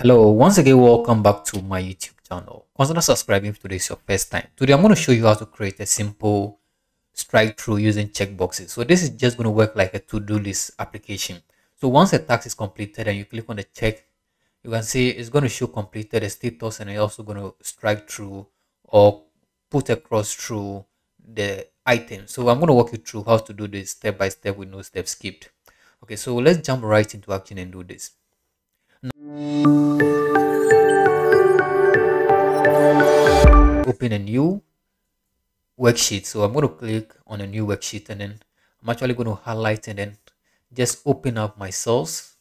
Hello, once again, welcome back to my YouTube channel. Consider subscribing if today is your first time. Today I'm going to show you how to create a simple strike through using checkboxes. So this is just going to work like a to-do list application. So once a task is completed and you click on the check, you can see it's going to show completed, a status, and it's also going to strike through or put a cross through the item. So I'm going to walk you through how to do this step by step with no steps skipped. Okay, so let's jump right into action and do this. Open a new worksheet. So I'm going to click on a new worksheet and then I'm actually going to highlight and then just open up my cells,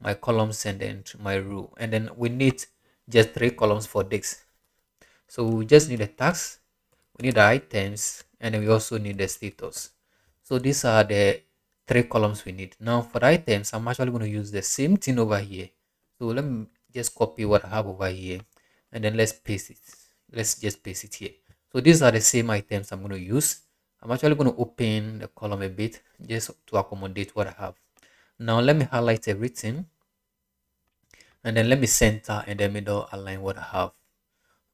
my columns, and then my row. And then we need just three columns for this. So we just need the tags, we need the items, and then we also need the status. So these are the three columns we need. Now for the items, I'm actually going to use the same thing over here. So let me just copy what I have over here and then let's paste it. Let's just paste it here. So these are the same items I'm going to use. I'm actually going to open the column a bit just to accommodate what I have. Now let me highlight everything and then let me center and the middle align what I have.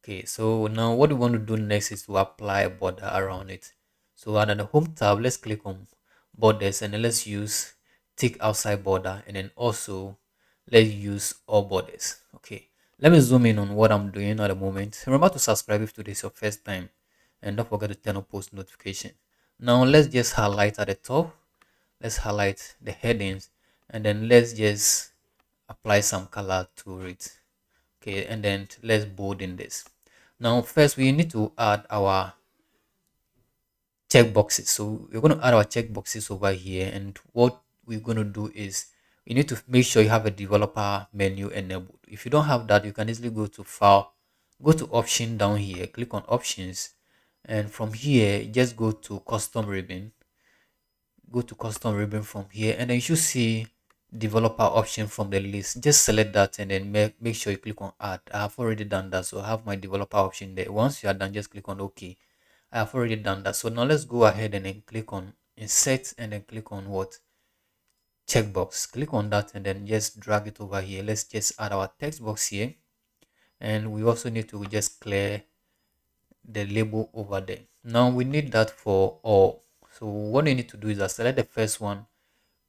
Okay, so now what we want to do next is to apply a border around it. So under the home tab, let's click on borders and then let's use thick outside border and then also let's use all borders. Okay, let me zoom in on what I'm doing at the moment. Remember to subscribe if today is your first time and don't forget to turn on post notification. Now let's just highlight at the top, let's highlight the headings and then let's just apply some color to it. Okay, and then let's bold in this. Now first we need to add our checkboxes. So we're going to add our checkboxes over here, and what we're going to do is you need to make sure you have a developer menu enabled. If you don't have that, you can easily go to file, go to option down here, click on options, and from here just go to custom ribbon, go to custom ribbon from here, and then you should see developer option from the list. Just select that and then make sure you click on add. I have already done that, so I have my developer option there. Once you are done, just click on OK. I have already done that, so now let's go ahead and then click on insert and then click on what? Checkbox. Click on that and then just drag it over here. Let's just add our text box here, and we also need to just clear the label over there. Now we need that for all. So what you need to do is select the first one,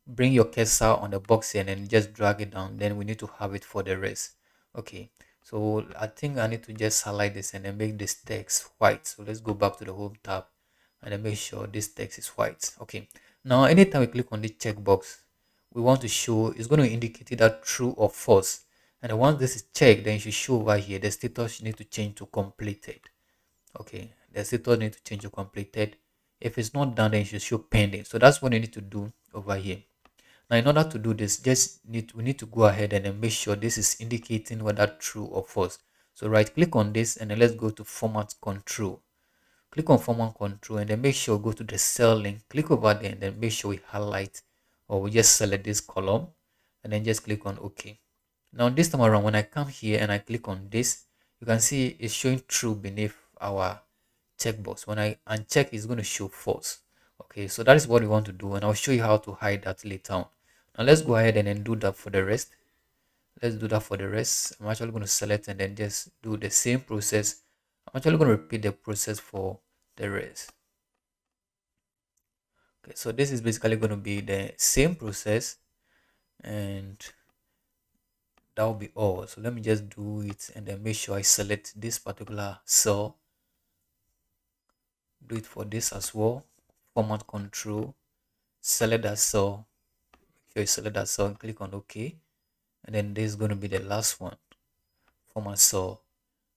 bring your cursor on the box here, and then just drag it down. Then we need to have it for the rest. Okay, so I think I need to just highlight this and then make this text white. So let's go back to the home tab and then make sure this text is white. Okay, now anytime we click on the checkbox we want to show, it's going to indicate either true or false, and once this is checked, then you should show over here the status you need to change to completed. Okay, the status need to change to completed. If it's not done, then you should show pending. So that's what you need to do over here. Now in order to do this, we need to go ahead and then make sure this is indicating whether true or false. So right click on this and then let's go to format control, click on format control, and then make sure go to the cell link, click over there, and then make sure we highlight, or we just select this column and then just click on OK. Now this time around, when I come here and I click on this, you can see it's showing true beneath our checkbox. When I uncheck, it's going to show false. Okay, so that is what we want to do, and I'll show you how to hide that later on. Now let's go ahead and then do that for the rest. Let's do that for the rest. I'm actually going to select and then just do the same process. I'm actually going to repeat the process for the rest. Okay, so this is basically going to be the same process, and that will be all. So let me just do it and then make sure I select this particular cell, do it for this as well, format control, select that cell, make sure you select that cell and click on OK, and then this is going to be the last one, format cell,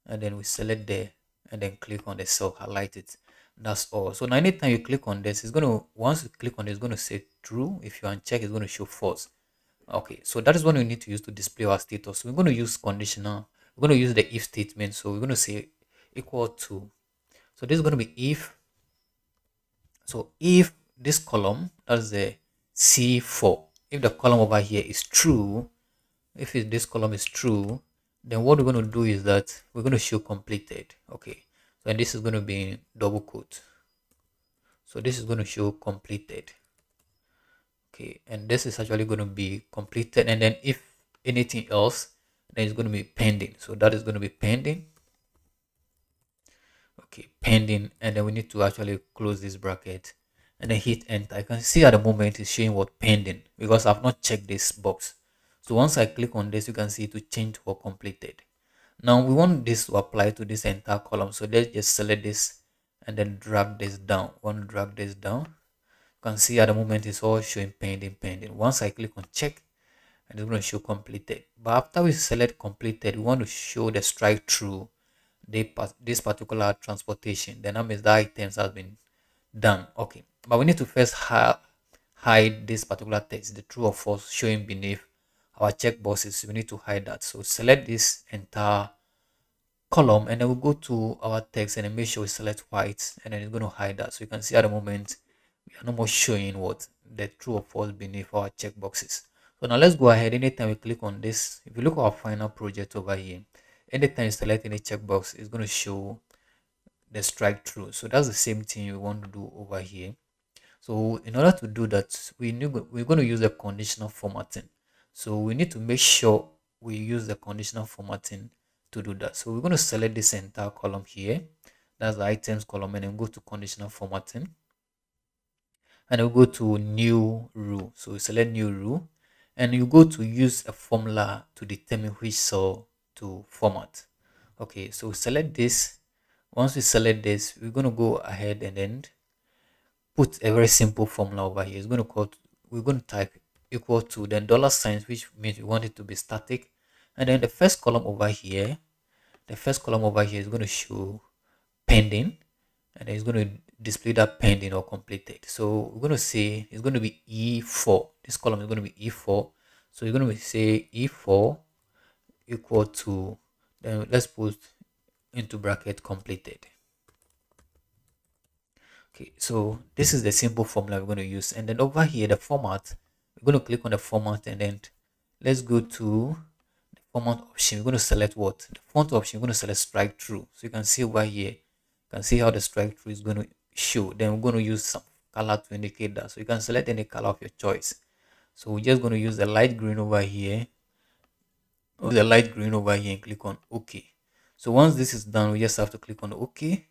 and then we select there and then click on the cell, highlight it. That's all. So now anytime you click on this, it's going to, once you click on it, it's going to say true. If you uncheck, it's going to show false. Okay, so that is what we need to use to display our status. So we're going to use conditional, we're going to use the if statement. So we're going to say equal to, so this is going to be if, so if this column, that's the C4, if the column over here is true, if this column is true, then what we're going to do is that we're going to show completed. Okay, and this is going to be double quote, so this is going to show completed. Okay, and this is actually going to be completed, and then if anything else, then it's going to be pending. So that is going to be pending. Okay, pending. And then we need to actually close this bracket and then hit enter. I can see at the moment it's showing what pending because I've not checked this box. So once I click on this, you can see to change or completed. Now we want this to apply to this entire column. So let's just select this and then drag this down. We want to drag this down. You can see at the moment it's all showing pending, pending. Once I click on check, and it's going to show completed. But after we select completed, we want to show the strike through this particular transportation. Then that means the items has been done. Okay, but we need to first hide this particular text, the true or false showing beneath our checkboxes. We need to hide that. So select this entire column and then we'll go to our text and then make sure we select white and then it's going to hide that. So you can see at the moment we are no more showing what the true or false beneath our checkboxes. So now let's go ahead. Anytime we click on this, if you look at our final project over here, anytime you select any checkbox, it's going to show the strike through. So that's the same thing you want to do over here. So in order to do that, we're going to use the conditional formatting. So we need to make sure we use the conditional formatting to do that. So we're going to select this entire column here. That's the items column, and then go to conditional formatting. And we'll go to new rule. So we select new rule. And you go to use a formula to determine which cell to format. Okay, so select this. Once we select this, we're going to go ahead and then put a very simple formula over here. It's going to call, we're going to type equal to then $, which means we want it to be static. And then the first column over here is going to show pending, and it's going to display that pending or completed. So we're going to say it's going to be E4. This column is going to be E4. So you're going to say E4 equal to, then let's put into bracket completed. Okay, so this is the simple formula we're going to use. And then over here, the format, we're going to click on the format and then let's go to the format option. We're going to select what? The font option, we're going to select strike through. So you can see over here, you can see how the strike through is going to show. Then we're going to use some color to indicate that, so you can select any color of your choice. So we're just going to use the light green over here, or the light green over here, and click on OK. So once this is done, we just have to click on OK,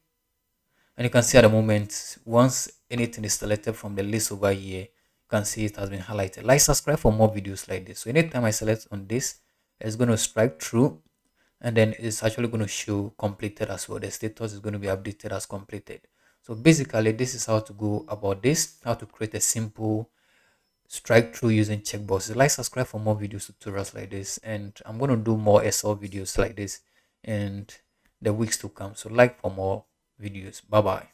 and you can see at the moment once anything is selected from the list over here, you can see it has been highlighted. Like, subscribe for more videos like this. So anytime I select on this, it's going to strike through, and then it's actually going to show completed as well. The status is going to be updated as completed. So basically, this is how to go about this, how to create a simple strike through using checkboxes. Like, subscribe for more videos, tutorials like this, and I'm going to do more SL videos like this in the weeks to come. So like for more videos. Bye-bye.